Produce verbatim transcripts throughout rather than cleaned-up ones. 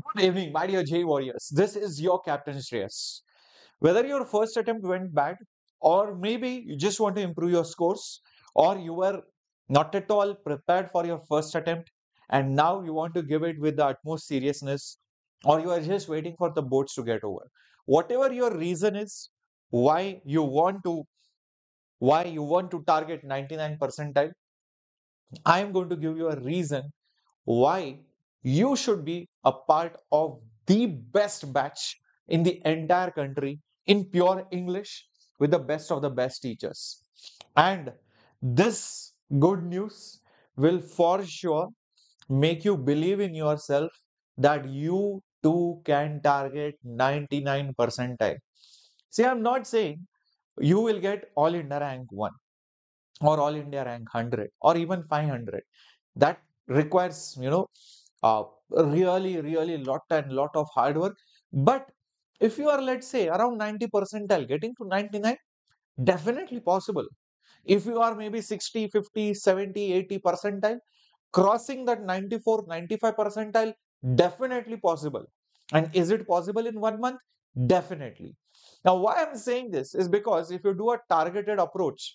Good evening, my dear J E E warriors. This is your captain Shreyas. Whether your first attempt went bad, or maybe you just want to improve your scores, or you were not at all prepared for your first attempt and now you want to give it with the utmost seriousness, or you are just waiting for the boards to get over. Whatever your reason is, why you want to, why you want to target ninety-nine percentile, I am going to give you a reason why you should be a part of the best batch in the entire country in pure English with the best of the best teachers. And this good news will for sure make you believe in yourself that you too can target ninety-nine percentile. See, I'm not saying you will get all India rank one or all India rank one hundred or even five hundred. That requires, you know, Uh, really, really lot and lot of hard work. But if you are, let's say, around ninety percentile, getting to ninety-nine, definitely possible. If you are maybe sixty, fifty, seventy, eighty percentile, crossing that ninety-four, ninety-five percentile, definitely possible. And is it possible in one month? Definitely. Now, why I'm saying this is because if you do a targeted approach,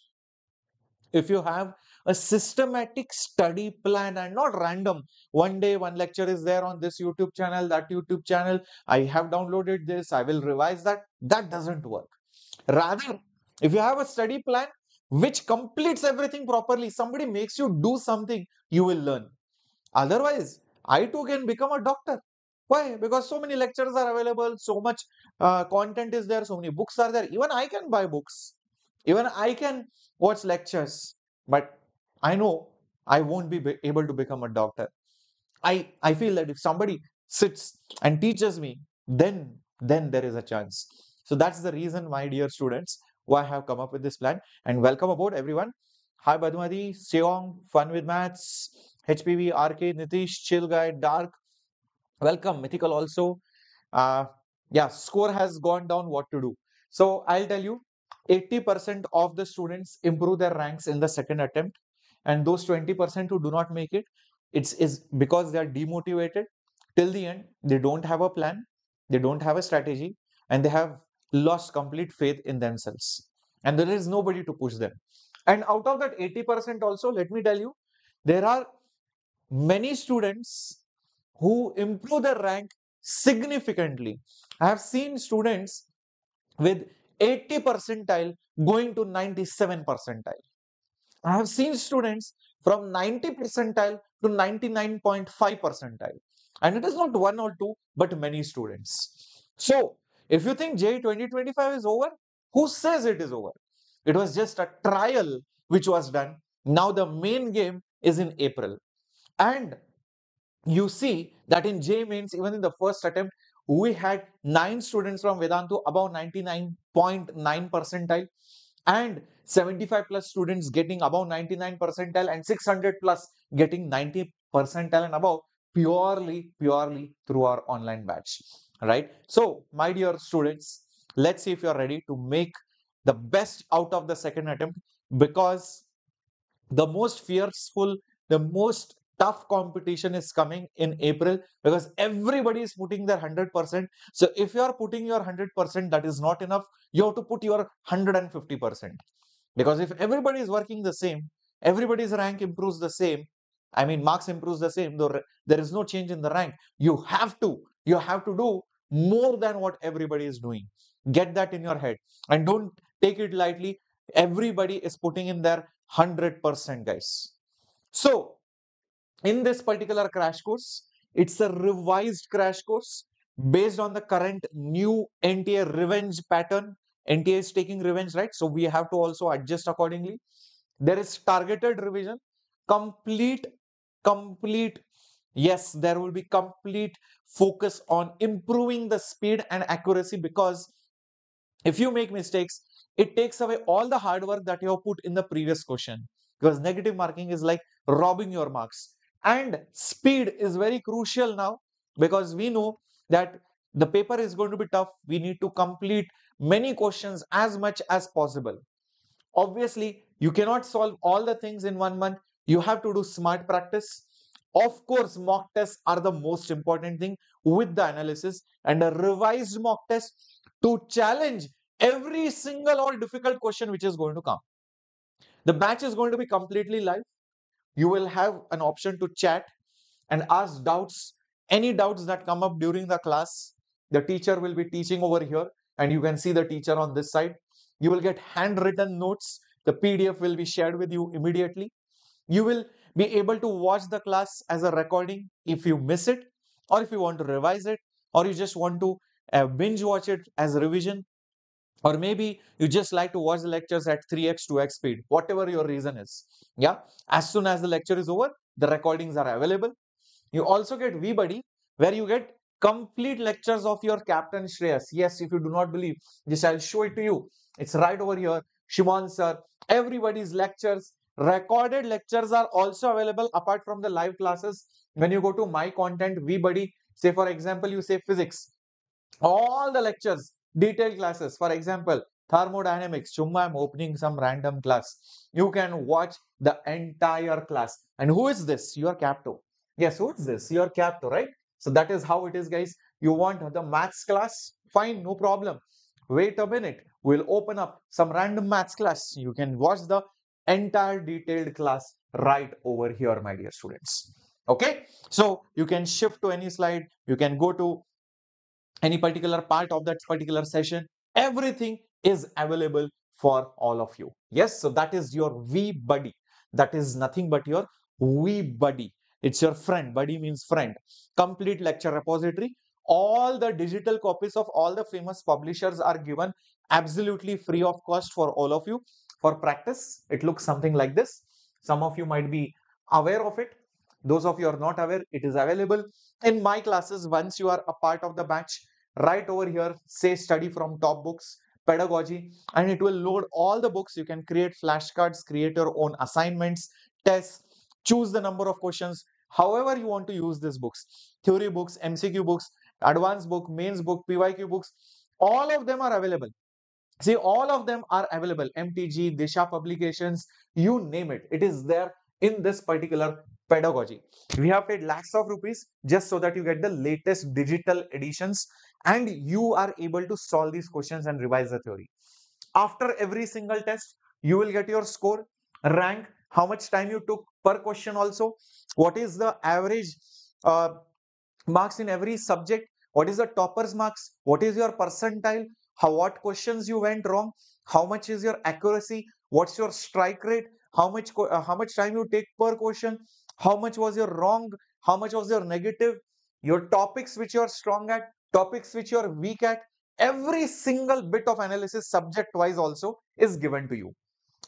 if you have a systematic study plan and not random, one day one lecture is there on this YouTube channel, that YouTube channel, I have downloaded this, I will revise that, that doesn't work. Rather, if you have a study plan which completes everything properly, somebody makes you do something, you will learn. Otherwise, I too can become a doctor. Why? Because so many lectures are available, so much uh, content is there, so many books are there. Even I can buy books. Even I can watch lectures, but I know I won't be able to become a doctor. I, I feel that if somebody sits and teaches me, then, then there is a chance. So that's the reason, my dear students, why I have come up with this plan. And welcome aboard, everyone. Hi, Badumadi, Seong, Fun with Maths, H P V, R K, Nitish, Chill Guy, Dark. Welcome, Mythical also. Uh, yeah, score has gone down, what to do. So I'll tell you. eighty percent of the students improve their ranks in the second attempt, and those twenty percent who do not make it, it's is because they are demotivated till the end. They don't have a plan, they don't have a strategy, and they have lost complete faith in themselves, and there is nobody to push them. And out of that eighty percent also, let me tell you, there are many students who improve their rank significantly. I have seen students with eighty percentile going to ninety-seven percentile. I have seen students from ninety percentile to ninety-nine point five percentile. And it is not one or two, but many students. So, if you think J E E twenty twenty-five is over, who says it is over? It was just a trial which was done. Now the main game is in April. And you see that in J E E mains, even in the first attempt, we had nine students from Vedantu above ninety-nine point nine percentile and seventy-five plus students getting above ninety-nine percentile and six hundred plus getting ninety percentile and above purely, purely through our online batch, right? So, my dear students, let's see if you're ready to make the best out of the second attempt, because the most fearful, the most tough competition is coming in April, because everybody is putting their one hundred percent. So if you are putting your one hundred percent, that is not enough. You have to put your one hundred fifty percent. Because if everybody is working the same, everybody's rank improves the same. I mean, marks improves the same, though there is no change in the rank. You have to, you have to do more than what everybody is doing. Get that in your head and don't take it lightly. Everybody is putting in their one hundred percent, guys. So, in this particular crash course, it's a revised crash course based on the current new N T A revenge pattern. N T A is taking revenge, right? So we have to also adjust accordingly. There is targeted revision, complete, complete, yes, there will be complete focus on improving the speed and accuracy, because if you make mistakes, it takes away all the hard work that you have put in the previous question, because negative marking is like robbing your marks. And speed is very crucial now, because we know that the paper is going to be tough. We need to complete many questions as much as possible. Obviously, you cannot solve all the things in one month. You have to do smart practice. Of course, mock tests are the most important thing with the analysis, and a revised mock test to challenge every single or difficult question which is going to come. The batch is going to be completely live. You will have an option to chat and ask doubts, any doubts that come up during the class. The teacher will be teaching over here and you can see the teacher on this side. You will get handwritten notes. The P D F will be shared with you immediately. You will be able to watch the class as a recording if you miss it, or if you want to revise it, or you just want to uh, binge watch it as a revision, or maybe you just like to watch the lectures at three x, two x speed, whatever your reason is. Yeah. As soon as the lecture is over, the recordings are available. You also get VBuddy, where you get complete lectures of your captain Shreyas. Yes, if you do not believe, just I'll show it to you. It's right over here. Shimon sir, everybody's lectures, recorded lectures are also available apart from the live classes. When you go to my content, VBuddy, say for example, you say physics, all the lectures, detailed classes, for example, thermodynamics, Chumma, I'm opening some random class. You can watch the entire class. And who is this? Your capto. Yes, who is this? Your capto, right? So that is how it is, guys. You want the maths class? Fine, no problem. Wait a minute. We'll open up some random maths class. You can watch the entire detailed class right over here, my dear students. Okay. So you can shift to any slide. You can go to any particular part of that particular session. Everything is available for all of you. Yes. So that is your VBuddy. That is nothing but your VBuddy. It's your friend. Buddy means friend. Complete lecture repository. All the digital copies of all the famous publishers are given absolutely free of cost for all of you. For practice, it looks something like this. Some of you might be aware of it. Those of you are not aware, it is available in my classes. Once you are a part of the batch, right over here, say study from top books, pedagogy, and it will load all the books. You can create flashcards, create your own assignments, tests, choose the number of questions, however you want to use these books, theory books, M C Q books, advanced book, mains book, P Y Q books, all of them are available. See, all of them are available. M T G, Disha Publications, you name it. It is there in this particular pedagogy. We have paid lakhs of rupees just so that you get the latest digital editions and you are able to solve these questions and revise the theory. After every single test, you will get your score, rank, how much time you took per question also, what is the average uh, marks in every subject, what is the topper's marks, what is your percentile, how what questions you went wrong, how much is your accuracy, what's your strike rate, how much uh, how much time you take per question, how much was your wrong, how much was your negative, your topics which you are strong at, topics which you are weak at, every single bit of analysis subject wise also is given to you.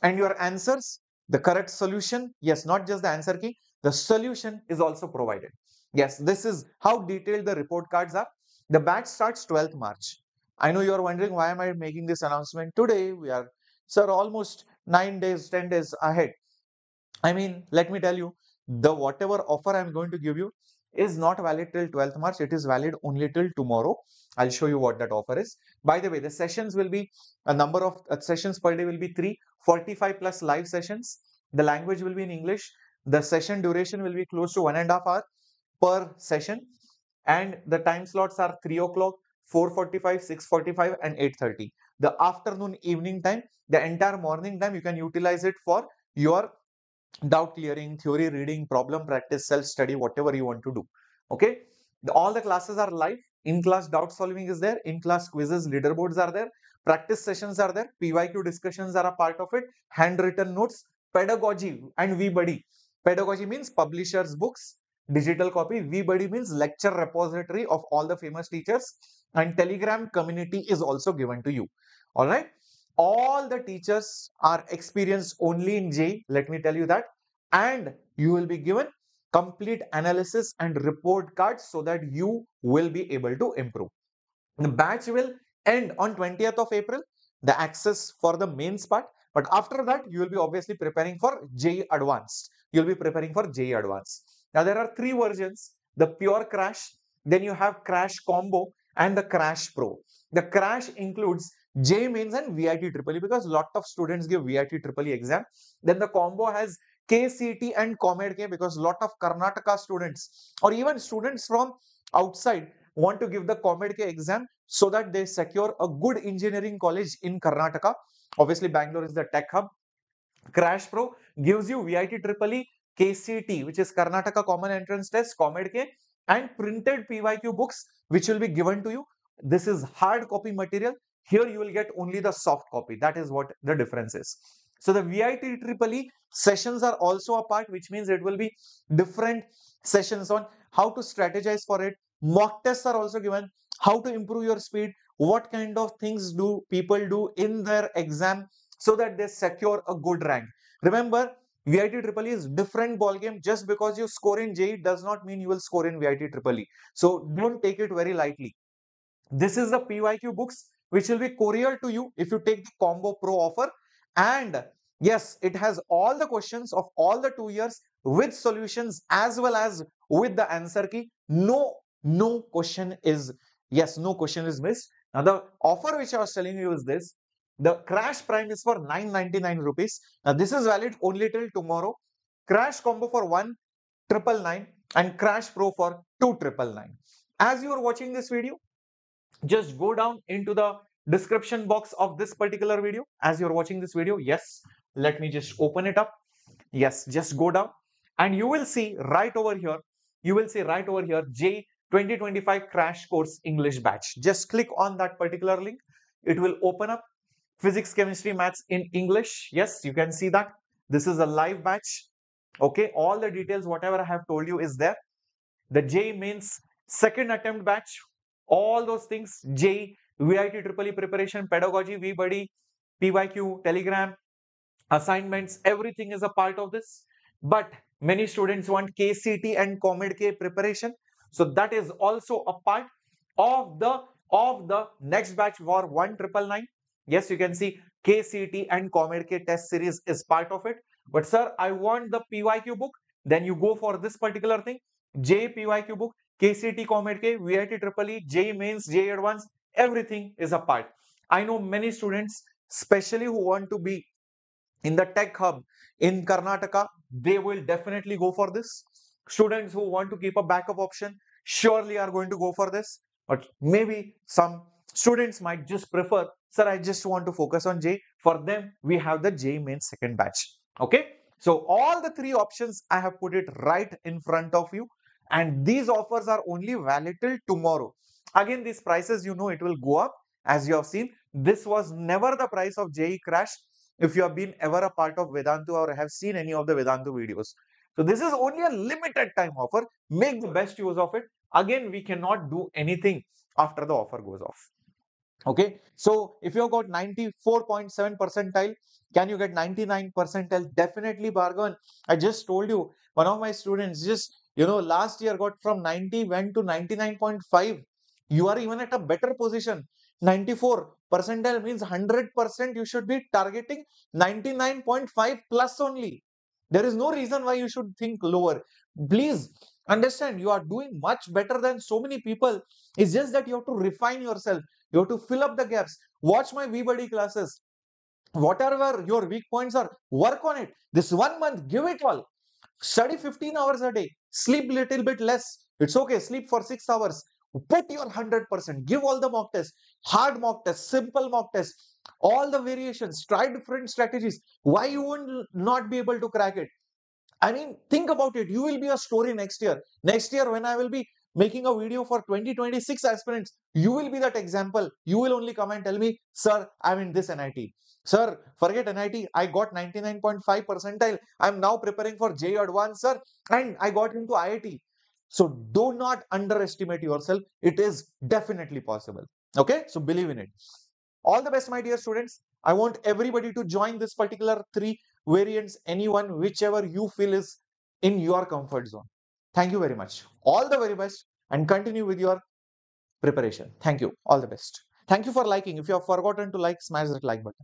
And your answers, the correct solution, yes, not just the answer key, the solution is also provided. Yes, this is how detailed the report cards are. The batch starts twelfth March. I know you are wondering why am I making this announcement today. We are, sir, almost nine days, ten days ahead. I mean, let me tell you, the whatever offer I am going to give you is not valid till twelfth March. It is valid only till tomorrow. I'll show you what that offer is. By the way, the sessions will be, a number of sessions per day will be three, forty-five plus live sessions. The language will be in English. The session duration will be close to one and a half hour per session. And the time slots are three o'clock. four forty-five, six forty-five and eight thirty. The afternoon, evening time, the entire morning time, you can utilize it for your doubt clearing, theory reading, problem practice, self-study, whatever you want to do. Okay. The, all the classes are live. In-class doubt solving is there. In-class quizzes, leaderboards are there. Practice sessions are there. P Y Q discussions are a part of it. Handwritten notes, pedagogy and VBuddy. Pedagogy means publishers' books, digital copy. VBuddy means lecture repository of all the famous teachers. And Telegram community is also given to you. All right. All the teachers are experienced only in J E E. Let me tell you that. And you will be given complete analysis and report cards so that you will be able to improve. The batch will end on twentieth of April. The access for the mains part. But after that, you will be obviously preparing for J E E Advanced. You'll be preparing for J E E Advanced. Now, there are three versions. The pure crash. Then you have crash combo. And the Crash Pro. The Crash includes J E E Mains and V I T E E E because lot of students give V I T E E E exam. Then the combo has K C T and COMEDK, because a lot of Karnataka students or even students from outside want to give the COMEDK exam so that they secure a good engineering college in Karnataka. Obviously, Bangalore is the tech hub. Crash Pro gives you VITEEE, K C T, which is Karnataka Common Entrance Test, COMEDK, and printed P Y Q books, which will be given to you. This is hard copy material. Here you will get only the soft copy. That is what the difference is. So the VITEEE sessions are also a part, which means it will be different sessions on how to strategize for it. Mock tests are also given, how to improve your speed, what kind of things do people do in their exam so that they secure a good rank. Remember, VITEEE is different ballgame. Just because you score in J E E does not mean you will score in VITEEE. So don't take it very lightly. This is the P Y Q books, which will be couriered to you if you take the Combo Pro offer. And yes, it has all the questions of all the two years with solutions as well as with the answer key. No, no question is, yes, no question is missed. Now the offer which I was telling you is this. The Crash Prime is for nine ninety-nine rupees. Now this is valid only till tomorrow. Crash Combo for one triple nine and Crash Pro for two triple nine. As you are watching this video, just go down into the description box of this particular video. As you're watching this video, yes, let me just open it up. Yes, just go down and you will see right over here, you will see right over here, J E E twenty twenty-five Crash Course English Batch. Just click on that particular link. It will open up Physics, Chemistry, Maths in English. Yes, you can see that. This is a live batch. Okay, all the details, whatever I have told you is there. The J E E Mains second attempt batch. All those things, J E E, VITEEE preparation, pedagogy, VBuddy, P Y Q, Telegram, assignments, everything is a part of this. But many students want K C T and COMEDK preparation. So that is also a part of the, of the next batch for one triple nine. Yes, you can see K C T and COMEDK test series is part of it. But sir, I want the P Y Q book. Then you go for this particular thing, J E E P Y Q book, K C T, COMEDK, VITEEE, J E E Mains, J E E Advanced, everything is a part. I know many students, especially who want to be in the tech hub in Karnataka, they will definitely go for this. Students who want to keep a backup option surely are going to go for this. But maybe some students might just prefer, sir, I just want to focus on J E E. For them, we have the J E E Mains second batch. Okay. So all the three options, I have put it right in front of you. And these offers are only valid till tomorrow. Again, these prices, you know, it will go up. As you have seen, this was never the price of J E E Crash if you have been ever a part of Vedantu or have seen any of the Vedantu videos. So this is only a limited time offer. Make the best use of it. Again, we cannot do anything after the offer goes off. Okay. So if you have got ninety-four point seven percentile, can you get ninety-nine percentile? Definitely bargain. I just told you, one of my students just, you know, last year got from ninety, went to ninety-nine point five. You are even at a better position. ninety-four percentile means one hundred percent you should be targeting ninety-nine point five plus only. There is no reason why you should think lower. Please understand, you are doing much better than so many people. It's just that you have to refine yourself. You have to fill up the gaps. Watch my VBuddy classes. Whatever your weak points are, work on it. This one month, give it all. Study fifteen hours a day. Sleep little bit less. It's okay. Sleep for six hours. Put your one hundred percent. Give all the mock tests, hard mock tests, simple mock tests, all the variations, try different strategies. Why you won't not be able to crack it? I mean, think about it. You will be a story next year. Next year, when I will be making a video for twenty twenty-six aspirants, you will be that example. You will only come and tell me, sir, I'm in this N I T. Sir, forget N I T. I got ninety-nine point five percentile. I'm now preparing for J E E Advanced, sir, and I got into I I T. So do not underestimate yourself. It is definitely possible. Okay. So believe in it. All the best, my dear students. I want everybody to join this particular three variants, anyone, whichever you feel is in your comfort zone. Thank you very much. All the very best and continue with your preparation. Thank you. All the best. Thank you for liking. If you have forgotten to like, smash that like button.